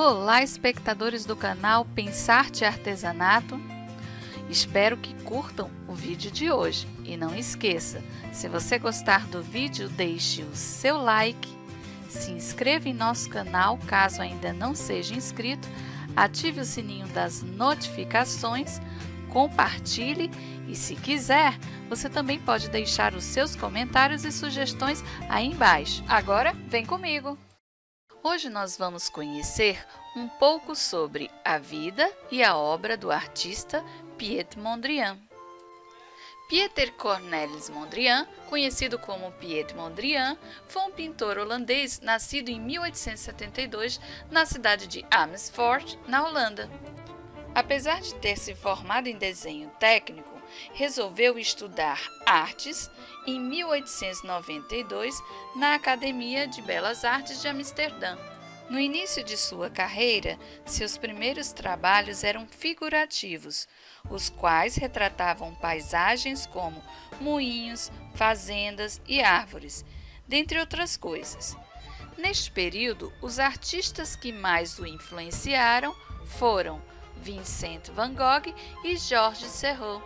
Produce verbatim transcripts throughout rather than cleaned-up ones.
Olá, espectadores do canal Pensarte Artesanato. Espero que curtam o vídeo de hoje. E não esqueça, se você gostar do vídeo, deixe o seu like, se inscreva em nosso canal caso ainda não seja inscrito, ative o sininho das notificações, compartilhe e, se quiser, você também pode deixar os seus comentários e sugestões aí embaixo. Agora, vem comigo! Hoje nós vamos conhecer um pouco sobre a vida e a obra do artista Pieter Mondrian. Pieter Cornelis Mondrian, conhecido como Pieter Mondrian, foi um pintor holandês nascido em mil oitocentos e setenta e dois na cidade de Amersfoort, na Holanda. Apesar de ter se formado em desenho técnico, resolveu estudar artes em mil oitocentos e noventa e dois na Academia de Belas Artes de Amsterdã. No início de sua carreira, seus primeiros trabalhos eram figurativos, os quais retratavam paisagens como moinhos, fazendas e árvores, dentre outras coisas. Neste período, os artistas que mais o influenciaram foram Vincent Van Gogh e Georges Serrault.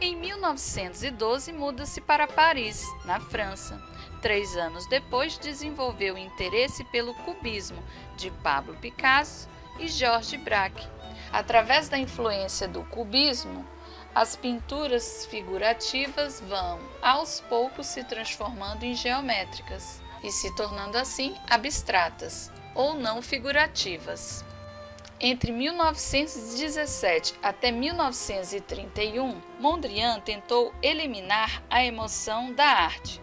Em mil novecentos e doze, muda-se para Paris, na França. Três anos depois, desenvolveu interesse pelo cubismo de Pablo Picasso e Georges Braque. Através da influência do cubismo, as pinturas figurativas vão, aos poucos, se transformando em geométricas e se tornando, assim, abstratas ou não figurativas. Entre mil novecentos e dezessete até mil novecentos e trinta e um, Mondrian tentou eliminar a emoção da arte.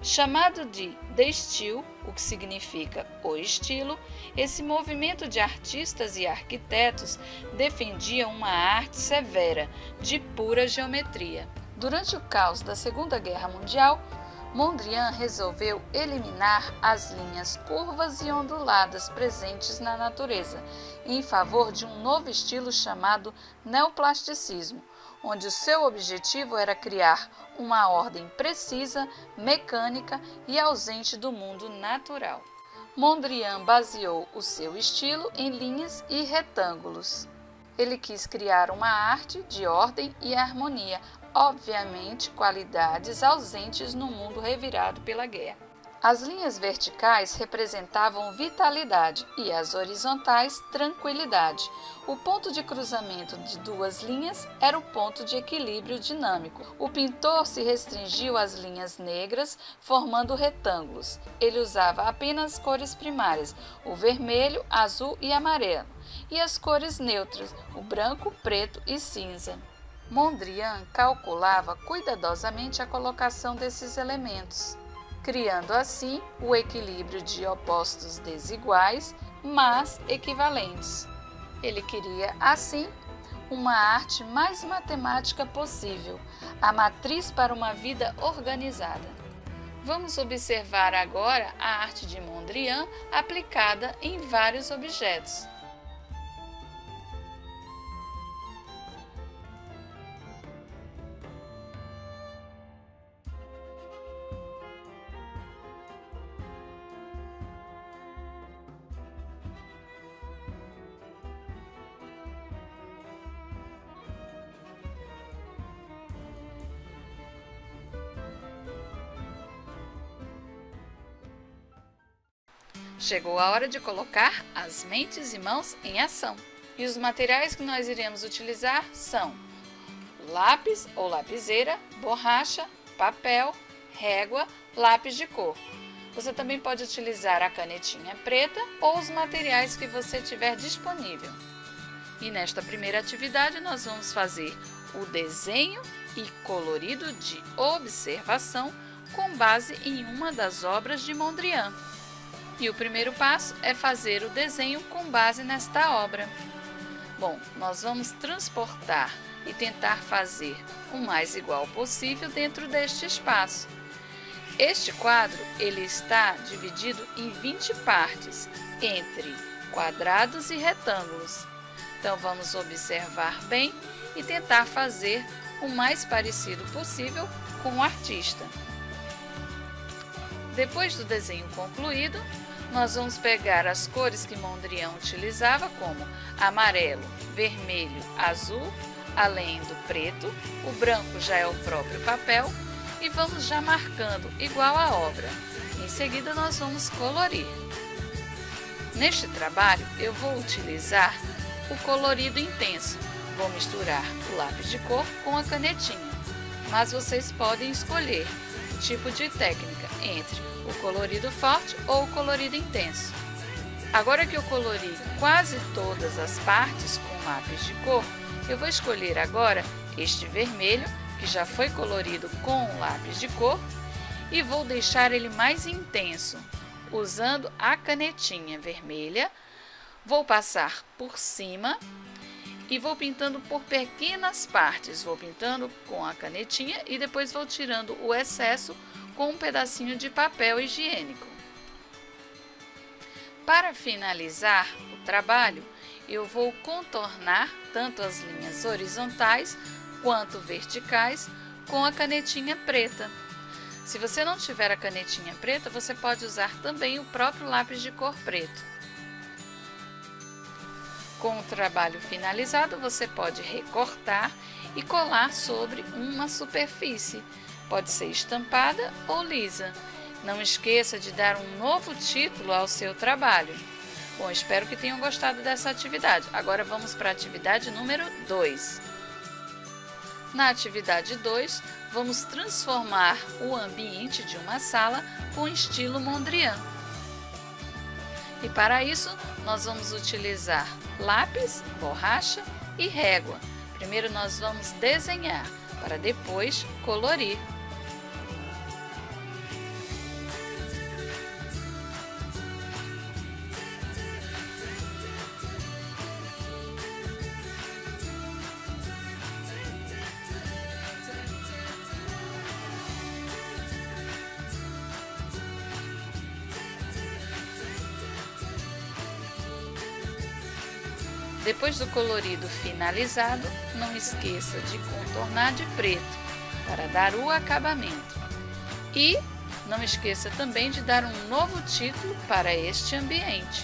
Chamado de De Stijl, o que significa o estilo, esse movimento de artistas e arquitetos defendia uma arte severa, de pura geometria. Durante o caos da Segunda Guerra Mundial, Mondrian resolveu eliminar as linhas curvas e onduladas presentes na natureza, em favor de um novo estilo chamado neoplasticismo, onde o seu objetivo era criar uma ordem precisa, mecânica e ausente do mundo natural. Mondrian baseou o seu estilo em linhas e retângulos. Ele quis criar uma arte de ordem e harmonia, obviamente qualidades ausentes no mundo revirado pela guerra. As linhas verticais representavam vitalidade e as horizontais, tranquilidade. O ponto de cruzamento de duas linhas era o ponto de equilíbrio dinâmico. O pintor se restringiu às linhas negras, formando retângulos. Ele usava apenas cores primárias, o vermelho, azul e amarelo, e as cores neutras, o branco, preto e cinza. Mondrian calculava cuidadosamente a colocação desses elementos, criando assim o equilíbrio de opostos desiguais, mas equivalentes. Ele queria, assim, uma arte mais matemática possível, a matriz para uma vida organizada. Vamos observar agora a arte de Mondrian aplicada em vários objetos. Chegou a hora de colocar as mentes e mãos em ação. E os materiais que nós iremos utilizar são lápis ou lapiseira, borracha, papel, régua, lápis de cor. Você também pode utilizar a canetinha preta ou os materiais que você tiver disponível. E nesta primeira atividade nós vamos fazer o desenho e colorido de observação com base em uma das obras de Mondrian. E o primeiro passo é fazer o desenho com base nesta obra. Bom, nós vamos transportar e tentar fazer o mais igual possível dentro deste espaço. Este quadro, ele está dividido em vinte partes, entre quadrados e retângulos. Então, vamos observar bem e tentar fazer o mais parecido possível com o artista. Depois do desenho concluído, nós vamos pegar as cores que Mondrian utilizava, como amarelo, vermelho, azul, além do preto, o branco já é o próprio papel, e vamos já marcando igual à obra. Em seguida, nós vamos colorir. Neste trabalho, eu vou utilizar o colorido intenso. Vou misturar o lápis de cor com a canetinha, mas vocês podem escolher o tipo de técnica entre o colorido forte ou o colorido intenso. Agora que eu colori quase todas as partes com lápis de cor, eu vou escolher agora este vermelho, que já foi colorido com o lápis de cor, e vou deixar ele mais intenso, usando a canetinha vermelha. Vou passar por cima e vou pintando por pequenas partes. Vou pintando com a canetinha e depois vou tirando o excesso com um pedacinho de papel higiênico. Para finalizar o trabalho, eu vou contornar tanto as linhas horizontais quanto verticais com a canetinha preta. Se você não tiver a canetinha preta, você pode usar também o próprio lápis de cor preto. Com o trabalho finalizado, você pode recortar e colar sobre uma superfície. Pode ser estampada ou lisa. Não esqueça de dar um novo título ao seu trabalho. Bom, espero que tenham gostado dessa atividade. Agora vamos para a atividade número dois. Na atividade dois, vamos transformar o ambiente de uma sala com estilo Mondrian. E para isso, nós vamos utilizar lápis, borracha e régua. Primeiro nós vamos desenhar, para depois colorir. Depois do colorido finalizado, não esqueça de contornar de preto para dar o acabamento. E não esqueça também de dar um novo título para este ambiente.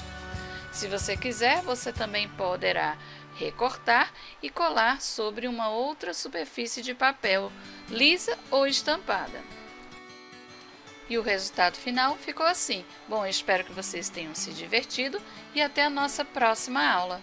Se você quiser, você também poderá recortar e colar sobre uma outra superfície de papel, lisa ou estampada. E o resultado final ficou assim. Bom, eu espero que vocês tenham se divertido e até a nossa próxima aula.